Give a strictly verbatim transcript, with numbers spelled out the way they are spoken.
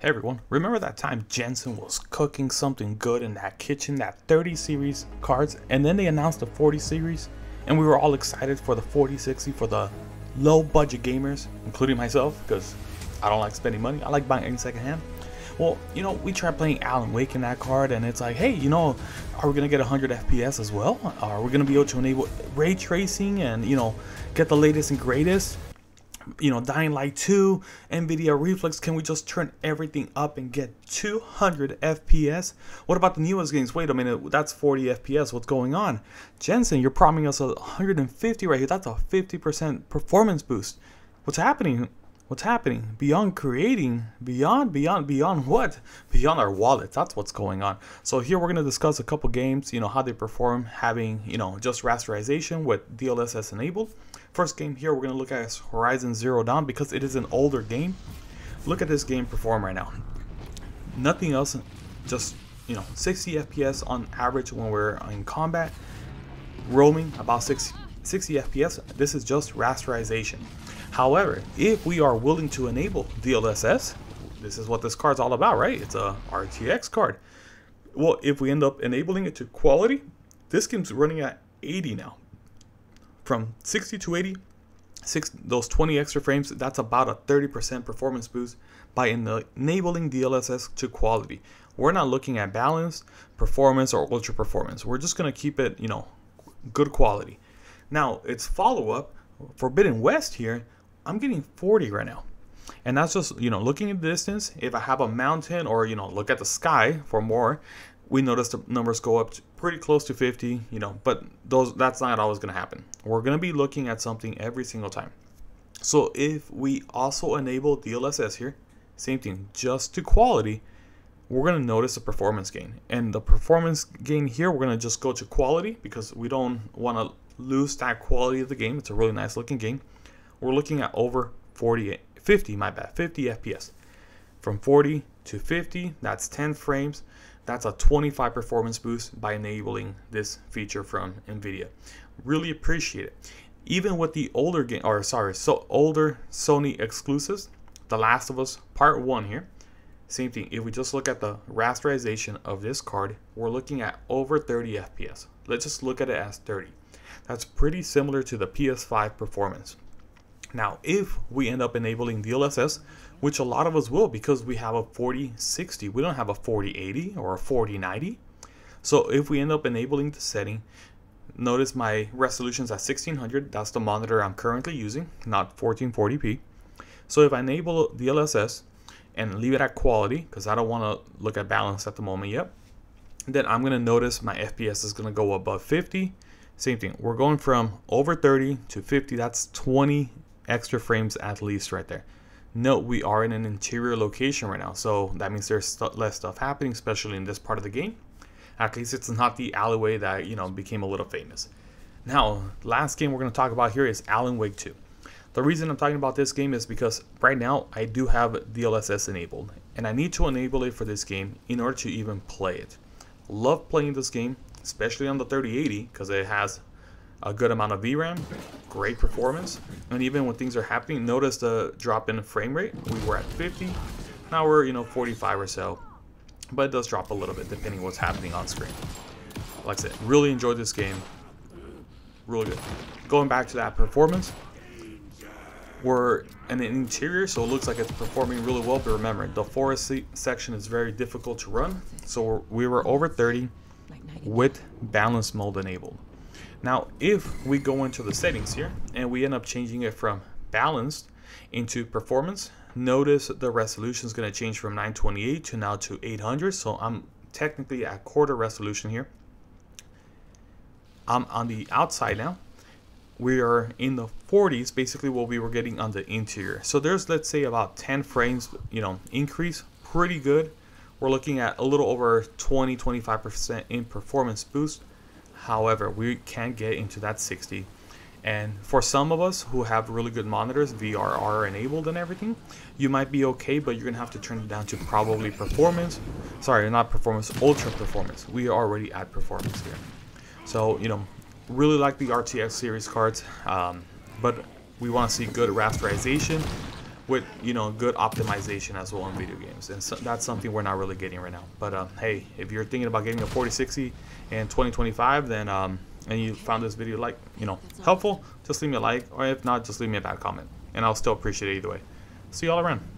Hey everyone, remember that time Jensen was cooking something good in that kitchen, that thirty series cards, and then they announced the forty series and we were all excited for the forty sixty for the low budget gamers, including myself, because I don't like spending money, I like buying anything secondhand. Well, you know, we tried playing Alan Wake in that card and it's like, hey, you know, are we going to get one hundred F P S as well? Are we going to be able to enable ray tracing and, you know, get the latest and greatest? You know, Dying Light two, NVIDIA Reflex, can we just turn everything up and get two hundred F P S? What about the newest games? Wait a minute, that's forty F P S, what's going on? Jensen, you're promising us one hundred fifty right here, that's a fifty percent performance boost. What's happening? What's happening? Beyond creating, beyond, beyond, beyond what? Beyond our wallets, that's what's going on. So here we're going to discuss a couple games, you know, how they perform having, you know, just rasterization with D L S S enabled. First game here we're going to look at is Horizon Zero Dawn, because it is an older game. Look at this game perform right now. Nothing else, just, you know, sixty F P S on average when we're in combat. Roaming about sixty F P S. This is just rasterization. However, if we are willing to enable D L S S, this is what this card's all about, right? It's a R T X card. Well, if we end up enabling it to quality, this game's running at eighty now. From sixty to eighty, six, those twenty extra frames, that's about a thirty percent performance boost by enabling D L S S to quality. We're not looking at balance, performance, or ultra performance. We're just going to keep it, you know, good quality. Now, its follow-up, Forbidden West here, I'm getting forty right now. And that's just, you know, looking at the distance. If I have a mountain or, you know, look at the sky for more, we notice the numbers go up to pretty close to fifty, you know, but those that's not always going to happen. We're going to be looking at something every single time. So if we also enable D L S S here, same thing, just to quality, we're going to notice a performance gain. And the performance gain here, we're going to just go to quality because we don't want to lose that quality of the game. It's a really nice looking game. We're looking at over forty, fifty, my bad, fifty F P S. From forty to fifty, that's ten frames. That's a twenty-five performance boost by enabling this feature from NVIDIA. Really appreciate it. Even with the older game, or sorry, so older Sony exclusives, The Last of Us Part one here, same thing. If we just look at the rasterization of this card, we're looking at over thirty F P S. Let's just look at it as thirty. That's pretty similar to the P S five performance. Now, if we end up enabling D L S S, which a lot of us will because we have a forty sixty, we don't have a forty eighty or a forty ninety. So if we end up enabling the setting, notice my resolution's at sixteen hundred, that's the monitor I'm currently using, not fourteen forty p. So if I enable D L S S and leave it at quality, because I don't want to look at balance at the moment yet, then I'm going to notice my F P S is going to go above fifty. Same thing, we're going from over thirty to fifty, that's twenty extra frames at least right there. Note we are in an interior location right now, so that means there's st less stuff happening, especially in this part of the game. At least it's not the alleyway that, you know, became a little famous. Now, last game we're going to talk about here is Alan Wake two. The reason I'm talking about this game is because right now I do have D L S S enabled, and I need to enable it for this game in order to even play it. Love playing this game, especially on the thirty eighty, because it has a good amount of V RAM, great performance, and even when things are happening, notice the drop in frame rate. We were at fifty, now we're, you know, forty-five or so, but it does drop a little bit depending what's happening on screen. Like I said, really enjoyed this game, really good. Going back to that performance, we're in an interior, so it looks like it's performing really well, but remember, the forest section is very difficult to run, so we're, we were over thirty with balance mode enabled. Now, if we go into the settings here and we end up changing it from balanced into performance, notice the resolution is going to change from nine twenty-eight to now to eight hundred. So I'm technically at quarter resolution here. I'm on the outside now. We are in the forties, basically what we were getting on the interior. So there's, let's say, about ten frames, you know, increase, pretty good. We're looking at a little over twenty, twenty-five percent in performance boost. However, we can get into that sixty, and for some of us who have really good monitors, V R R enabled and everything, you might be okay, but you're gonna have to turn it down to probably performance, sorry, not performance, ultra performance. We are already at performance here. So, you know, really like the R T X series cards, um, but we want to see good rasterization, with, you know, good optimization as well in video games. And so that's something we're not really getting right now. But um, hey, if you're thinking about getting a forty sixty in twenty twenty-five, then um, and you found this video like, you know, helpful, just leave me a like, or if not, just leave me a bad comment, and I'll still appreciate it either way. See y'all around.